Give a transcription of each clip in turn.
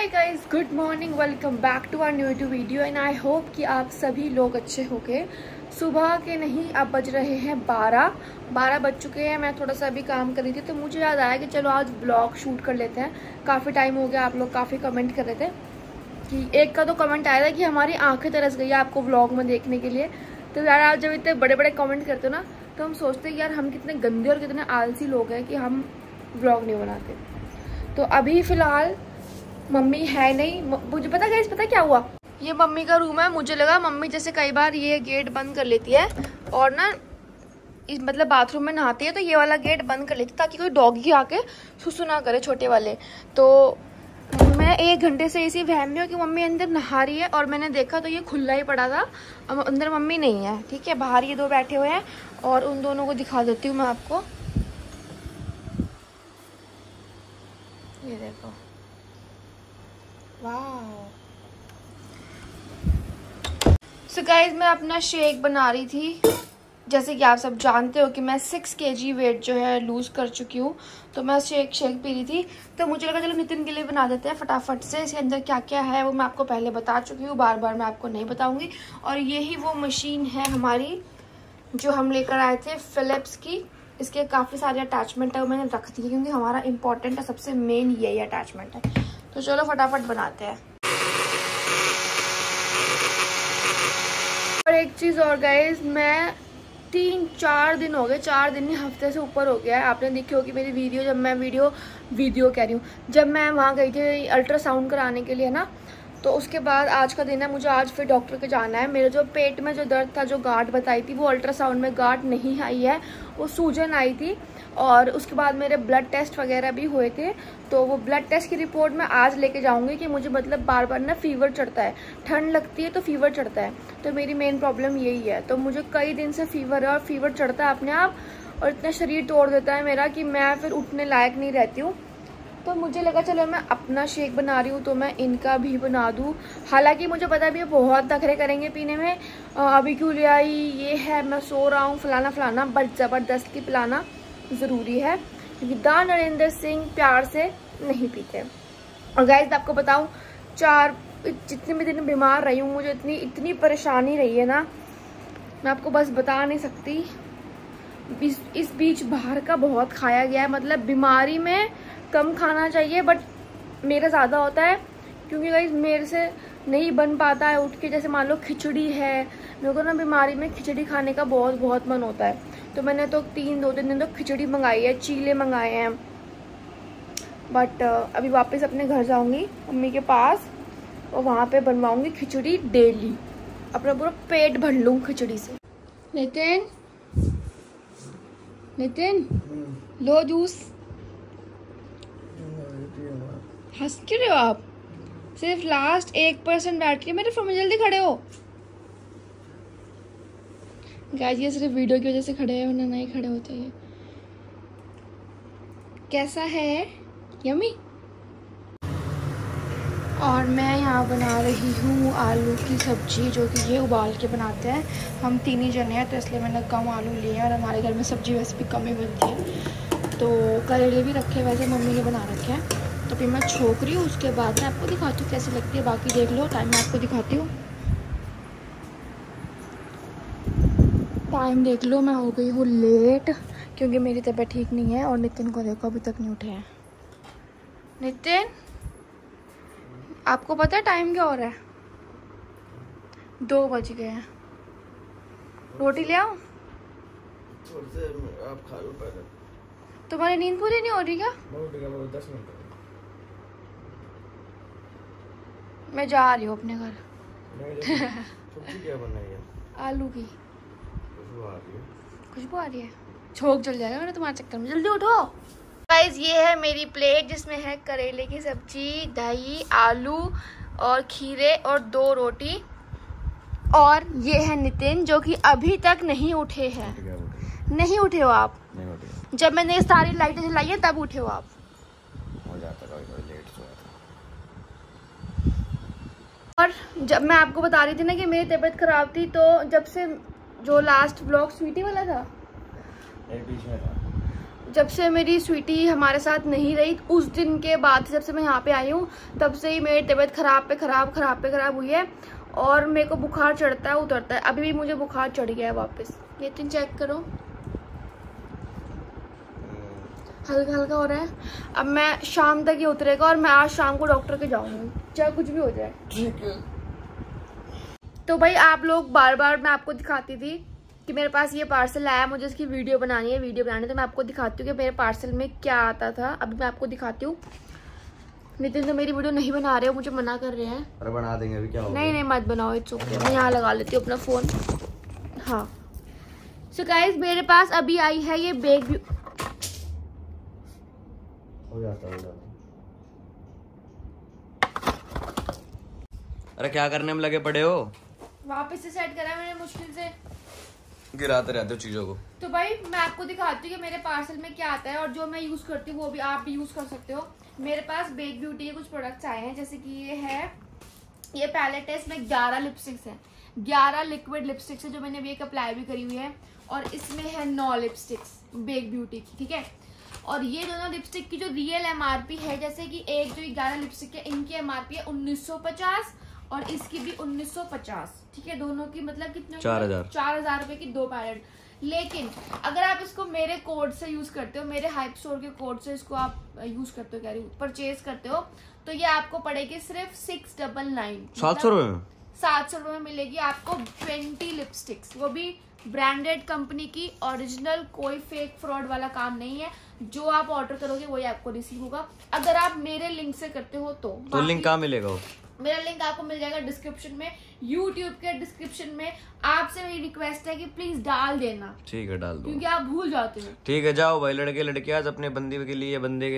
Hi guys, good morning, welcome back to our new YouTube video and I hope कि आप सभी लोग अच्छे होंगे। सुबह के नहीं, अब बज रहे हैं 12 बज चुके हैं। मैं थोड़ा सा अभी काम कर रही थी तो मुझे याद आया कि चलो आज ब्लॉग शूट कर लेते हैं। काफ़ी टाइम हो गया, आप लोग काफ़ी कमेंट कर रहे थे कि एक का तो कमेंट आया था कि हमारी आँखें तरस गई आपको व्लॉग में देखने के लिए। तो यार आप जब इतने बड़े बड़े कमेंट करते हो ना तो हम सोचते हैं यार हम कितने गंदे और कितने आलसी लोग हैं कि हम व्लॉग नहीं बनाते। तो अभी फ़िलहाल मम्मी है नहीं, मुझे पता है। पता क्या हुआ, ये मम्मी का रूम है। मुझे लगा मम्मी जैसे कई बार ये गेट बंद कर लेती है और ना इस मतलब बाथरूम में नहाती है तो ये वाला गेट बंद कर लेती ताकि कोई डॉगी आके सुसु ना करे, छोटे वाले। तो मैं एक घंटे से इसी वहम में हूँ कि मम्मी अंदर नहा रही है और मैंने देखा तो ये खुला ही पड़ा था। अब अंदर मम्मी नहीं है, ठीक है, बाहर ये दो बैठे हुए हैं और उन दोनों को दिखा देती हूँ मैं आपको। ये देखो, वाह। सो गाइज मैं अपना शेक बना रही थी। जैसे कि आप सब जानते हो कि मैं 6 kg वेट जो है लूज़ कर चुकी हूँ, तो मैं शेक पी रही थी। तो मुझे लगा चलो नितिन के लिए बना देते हैं फटाफट से। इसके अंदर क्या क्या है वो मैं आपको पहले बता चुकी हूँ, बार बार मैं आपको नहीं बताऊँगी। और यही वो मशीन है हमारी जो हम लेकर आए थे फिलिप्स की। इसके काफ़ी सारे अटैचमेंट है वो मैंने रख दी क्योंकि हमारा इंपॉर्टेंट है, सबसे मेन यही अटैचमेंट है। तो चलो फटाफट बनाते हैं। और एक चीज़ और गाइज, मैं 3-4 दिन हो गए, 4 दिन नहीं, हफ्ते से ऊपर हो गया है। आपने देखी होगी मेरी वीडियो, जब मैं वीडियो कह रही हूँ, जब मैं वहाँ गई थी अल्ट्रासाउंड कराने के लिए ना, तो उसके बाद आज का दिन है, मुझे आज फिर डॉक्टर के जाना है। मेरे जो पेट में जो दर्द था, जो गांठ बताई थी, वो अल्ट्रासाउंड में गांठ नहीं आई है, वो सूजन आई थी। और उसके बाद मेरे ब्लड टेस्ट वगैरह भी हुए थे, तो वो ब्लड टेस्ट की रिपोर्ट मैं आज लेके जाऊंगी कि मुझे मतलब बार बार ना फीवर चढ़ता है, ठंड लगती है तो फीवर चढ़ता है। तो मेरी मेन प्रॉब्लम यही है, तो मुझे कई दिन से फीवर है और फीवर चढ़ता है अपने आप और इतना शरीर तोड़ देता है मेरा कि मैं फिर उठने लायक नहीं रहती हूँ। तो मुझे लगा चलो मैं अपना शेक बना रही हूँ तो मैं इनका भी बना दूँ। हालांकि मुझे पता भी है बहुत नखरे करेंगे पीने में, अभी क्यों ले आई, ये है, मैं सो रहा हूँ, फलाना फलाना, बट ज़बरदस्त की पिलाना ज़रूरी है क्योंकि दा नरेंद्र सिंह प्यार से नहीं पीते। और गाइस आपको बताऊँ, जितने भी दिन बीमार रही हूँ, मुझे इतनी परेशानी रही है ना, मैं आपको बस बता नहीं सकती। इस बीच बाहर का बहुत खाया गया है, मतलब बीमारी में कम खाना चाहिए बट मेरा ज़्यादा होता है क्योंकि गाइस मेरे से नहीं बन पाता है उठ के। जैसे मान लो खिचड़ी है, मेरे को ना बीमारी में खिचड़ी खाने का बहुत मन होता है, तो मैंने तो 2-3 दिन तो खिचड़ी मंगाई है, चीले मंगाए हैं। बट अभी वापस अपने घर जाऊंगी मम्मी के पास और वहाँ पे बनवाऊंगी खिचड़ी डेली, अपना पूरा पेट भर लूँ खिचड़ी से। नितिन, नितिन लो जूस। हंस क्यों रहे हो आप? सिर्फ लास्ट 1% बैटरी मेरे फोन में, जल्दी खड़े हो गाइस। ये सिर्फ वीडियो की वजह से खड़े हैं, वरना नहीं खड़े होते। ये कैसा है, यमी? और मैं यहाँ बना रही हूँ आलू की सब्जी, जो कि ये उबाल के बनाते हैं। हम 3 ही जने हैं तो इसलिए मैंने कम आलू लिए हैं और हमारे घर में सब्जी वैसे भी कम ही बनती है। तो करेले भी रखे, वैसे मम्मी ने बना रखे हैं, तो फिर मैं छोक रही हूँ। उसके बाद मैं आपको दिखाती हूँ कैसे लगती है, बाकी देख लो। टाइम मैं आपको दिखाती हूँ, टाइम देख लो। मैं हो गई हूँ लेट क्योंकि मेरी तबीयत ठीक नहीं है। और नितिन को देखो, अभी तक नहीं उठे हैं। नितिन, आपको पता है टाइम क्या हो रहा है? 2 बज गए हैं। रोटी ले आओ, आप खा लो पहले। तुम्हारी नींद पूरी नहीं हो रही क्या? मैं जा रही हूँ अपने घर। सब्जी क्या बनाई है? आलू की। खुशबू आ रही है, खुशबू आ रही है, छोंक जल जाएगा ना तुम्हारे चक्कर में। जल्दी उठो गाइस। ये है मेरी प्लेट जिसमें है करेले की सब्जी, दही, आलू और खीरे और 2 रोटी। और ये है नितिन जो कि अभी तक नहीं उठे हैं। नहीं उठे हो आप? नहीं उठे। जब मैंने सारी लाइटें जलाई है तब उठे हो आप। हो जाता है। और जब मैं आपको बता रही थी ना कि मेरी तबीयत खराब थी, तो जब से जो लास्ट ब्लॉग स्वीटी वाला था, जब से मेरी स्वीटी हमारे साथ नहीं रही उस दिन के बाद जब से मैं यहाँ पे आई हूँ तब से ही मेरी तबीयत ख़राब हुई है और मेरे को बुखार चढ़ता है उतरता है। अभी भी मुझे बुखार चढ़ गया है वापस। ये तुम चेक करो, हल्का हल्का हो रहा है। अब मैं शाम तक ये उतरेगा और मैं आज शाम को डॉक्टर के जाऊँगी चाहे कुछ भी हो जाए। ठीक है। तो भाई आप लोग बार बार मैं आपको दिखाती थी कि मेरे पास ये पार्सल आया, मुझे इसकी वीडियो बनानी है तो मैं आपको दिखाती हूँ कि मेरे पार्सल में क्या आता था। अभी मैं आपको दिखाती हूँ। नितिन तो मेरी वीडियो नहीं बना रहे हो, मुझे मना कर रहे हैं। अरे बना देंगे अभी, क्या होगा? नहीं नहीं मत बनाओ, इट्स ओके। मैं यहाँ लगा लेती हूँ अपना फ़ोन। हाँ सो गाइस मेरे पास अभी आई है ये बिग ब्यूटी। अरे क्या करने में लगे पड़े हो? वापस से सेट करा मैंने, मुश्किल से गिराते रहते हो चीजों को। तो भाई मैं आपको दिखाती हूँ कि मेरे पार्सल में क्या आता है और जो मैं यूज करती हूँ वो भी आप भी यूज कर सकते हो। मेरे पास बिग ब्यूटी के कुछ प्रोडक्ट्स आए हैं, जैसे कि ये है, ये पैलेट है, इसमें 11 लिपस्टिक्स हैं, 11 लिक्विड लिपस्टिक्स है जो मैंने अभी एक अप्लाई भी करी हुई है, और इसमें है 9 लिपस्टिक्स बिग ब्यूटी की। ठीक है, और ये दोनों लिपस्टिक की जो रियल MRP है, जैसे कि एक जो 11 लिपस्टिक है इनकी MRP है 1950 और इसकी भी 1950। ठीक है, दोनों की मतलब कितने? 4000 रुपए की 2 पैलेट। लेकिन अगर आप इसको मेरे कोड से यूज करते हो, मेरे हाइप स्टोर के कोड से इसको आप यूज करते हो, परचेज करते हो, तो ये आपको पड़ेगी सिर्फ 699, 700 रुपए में मिलेगी आपको 20 लिपस्टिक्स, वो भी ब्रांडेड कंपनी की, ओरिजिनल, कोई फेक फ्रॉड वाला काम नहीं है। जो आप ऑर्डर करोगे वही आपको रिसीव होगा अगर आप मेरे लिंक से करते हो तो लिंक कहाँ मिलेगा? मेरा लिंक आपको मिल जाएगा डिस्क्रिप्शन में, यूट्यूब के डिस्क्रिप्शन में। आपसे मेरी रिक्वेस्ट है कि प्लीज डाल देना। ठीक है, डाल दो, क्योंकि आप भूल जाते हो। ठीक है, जाओ भाई, लड़के लड़कियां अपने बंदे के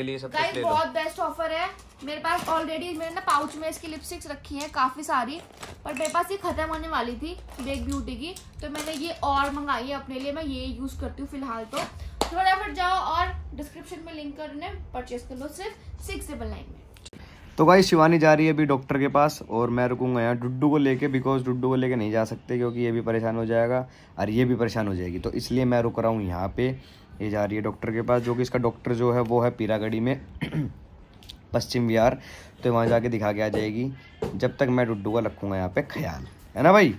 लिए सब कुछ ले लो। बहुत बेस्ट ऑफर है। मेरे पास ऑलरेडी मैंने ना पाउच में इसकी लिपस्टिक्स रखी है काफी सारी, पर मेरे पास ये खत्म होने वाली थी बिग ब्यूटी की, तो मैंने ये और मंगाई है अपने लिए। मैं ये यूज करती हूँ फिलहाल। तो फटाफट जाओ और डिस्क्रिप्शन में लिंक करने परचेज कर लो सिर्फ 699 में। तो भाई शिवानी जा रही है अभी डॉक्टर के पास और मैं रुकूंगा यहाँ डुड्डू को लेके, बिकॉज डुड्डू को लेके नहीं जा सकते क्योंकि ये भी परेशान हो जाएगा और ये भी परेशान हो जाएगी, तो इसलिए मैं रुक रहा हूँ यहाँ पे। ये जा रही है डॉक्टर के पास, जो कि इसका डॉक्टर जो है वो है पीरागढ़ी में, पश्चिम बिहार, तो वहाँ जाके दिखा के आ जाएगी। जब तक मैं डुड्डू का रखूँगा यहाँ पे ख्याल, है ना भाई।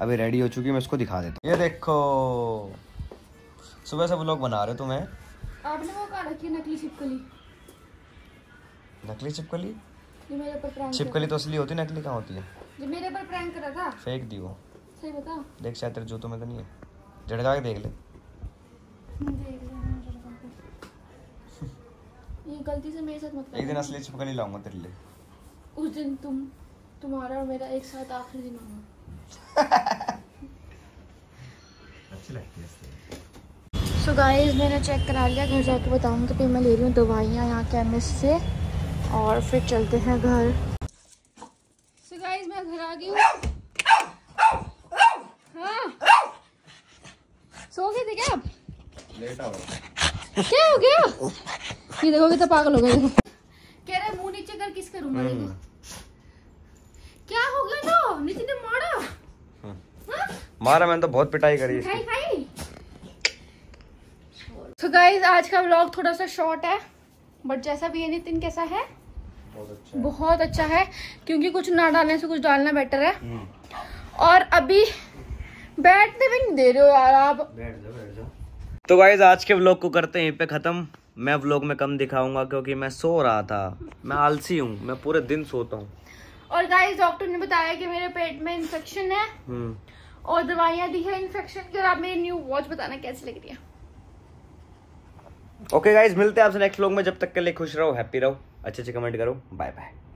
अभी रेडी हो चुकी है, मैं उसको दिखा देता हूँ। ये देखो सुबह से व्लॉग बना रहे हो तुम्हें। आपने वो कहा रखी नकली छिपकली, नकली छिपकली। मेरे पर प्रैंक छिपकली तो असली होती है, नकली कहाँ होती है? जो मेरे पर प्रैंक करा था, फेंक दी वो। सही बता, देख शायद तेरे जूतों में तो नहीं है, झटका के देख ले। ये गलती से मेरे साथ मत कर। एक दिन असली छिपकली लाऊंगा तेरे लिए। उस दिन तुम्हारा और मेरा एक साथ आखिरी दिन होगा। अच्छी लगती है। सो गाइस मैंने चेक करा लिया, घर जाके बताऊंगी तो फिर मैं ले रही हूँ दवाइयाँ यहाँ केमिस्ट से और फिर चलते हैं घर। सो गाइस मैं घर आ गई हूँ। हाँ सो गए थे क्या आप? लेटा हुआ। क्या हो गया? ये देखो कितना पागल हो गए। कह रहे मुंह नीचे कर, किस करूँगा? क्या हो गया? तो नीचे ने मारा। हाँ मारा, मैंने तो बहुत पिटाई करी। तो गाइज आज का व्लॉग थोड़ा सा शॉर्ट है, बट जैसा भी है नितिन कैसा है? बहुत अच्छा है, क्योंकि कुछ ना डालने से कुछ डालना बेटर है। और अभी बैठने भी नहीं दे रहे हो यार आप। बैठ जाओ। तो गाइज आज के व्लॉग को करते हैं यहीं पे खत्म। मैं व्लॉग में कम दिखाऊंगा क्योंकि मैं सो रहा था, मैं आलसी हूँ, मैं पूरे दिन सोता हूँ। और गाइज डॉक्टर ने बताया कि मेरे पेट में इन्फेक्शन है और दवाइयाँ दी है इन्फेक्शन की। आप मेरी न्यू वॉच बताना कैसी लग रही है। ओके गाइज मिलते हैं आपसे नेक्स्ट व्लॉग में। जब तक के लिए खुश रहो, हैप्पी रहो, अच्छे अच्छे कमेंट करो। Bye bye.